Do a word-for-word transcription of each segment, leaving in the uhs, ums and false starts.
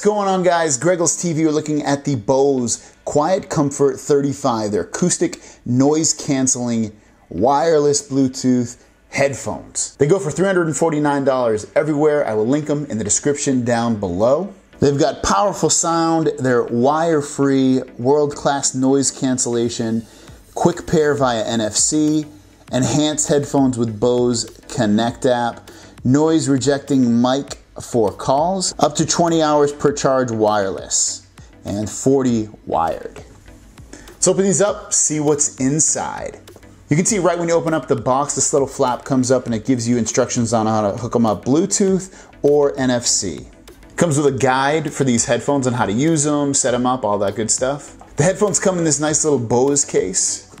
What's going on, guys? Greggles T V. We're looking at the Bose QuietComfort thirty-five, their acoustic noise canceling wireless Bluetooth headphones. They go for three hundred forty-nine dollars everywhere. I will link them in the description down below. They've got powerful sound, they're wire-free, world-class noise cancellation, quick pair via N F C, enhanced headphones with Bose Connect app, noise rejecting mic for calls, up to twenty hours per charge wireless, and forty wired. Let's open these up, see what's inside. You can see right when you open up the box, this little flap comes up and it gives you instructions on how to hook them up Bluetooth or N F C. It comes with a guide for these headphones on how to use them, set them up, all that good stuff. The headphones come in this nice little Bose case.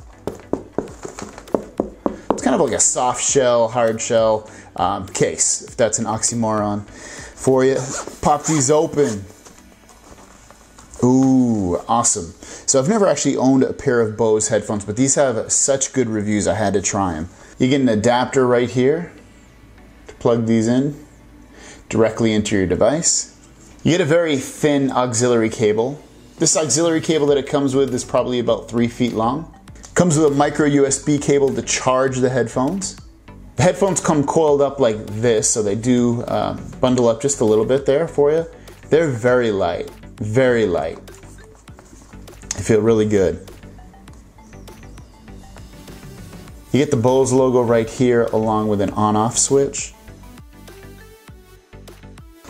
Kind of like a soft shell, hard shell um, case, if that's an oxymoron for you. Pop these open. Ooh, awesome. So I've never actually owned a pair of Bose headphones, but these have such good reviews I had to try them. You get an adapter right here to plug these in directly into your device. You get a very thin auxiliary cable. This auxiliary cable that it comes with is probably about three feet long. Comes with a micro U S B cable to charge the headphones. The headphones come coiled up like this, so they do uh, bundle up just a little bit there for you. They're very light, very light. They feel really good. You get the Bose logo right here along with an on-off switch.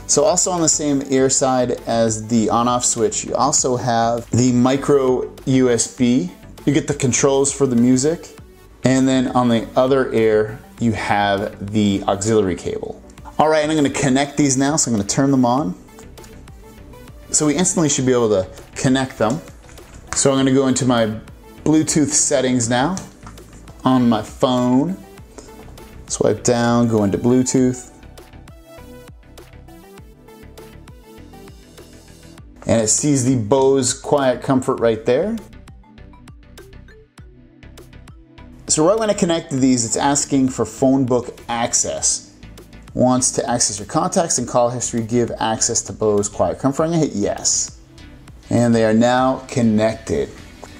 So also on the same ear side as the on-off switch, you also have the micro U S B. You get the controls for the music, and then on the other ear you have the auxiliary cable. All right, and I'm going to connect these now, so I'm going to turn them on. So we instantly should be able to connect them. So I'm going to go into my Bluetooth settings now on my phone. Swipe down, go into Bluetooth. And it sees the Bose QuietComfort right there. So right when I connect these, it's asking for phone book access. Wants to access your contacts and call history, give access to Bose QuietComfort. I'm gonna hit yes. And they are now connected.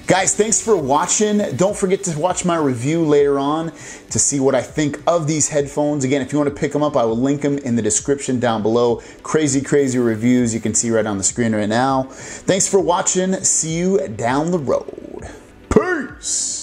Guys, thanks for watching. Don't forget to watch my review later on to see what I think of these headphones. Again, if you wanna pick them up, I will link them in the description down below. Crazy, crazy reviews you can see right on the screen right now. Thanks for watching. See you down the road. Peace.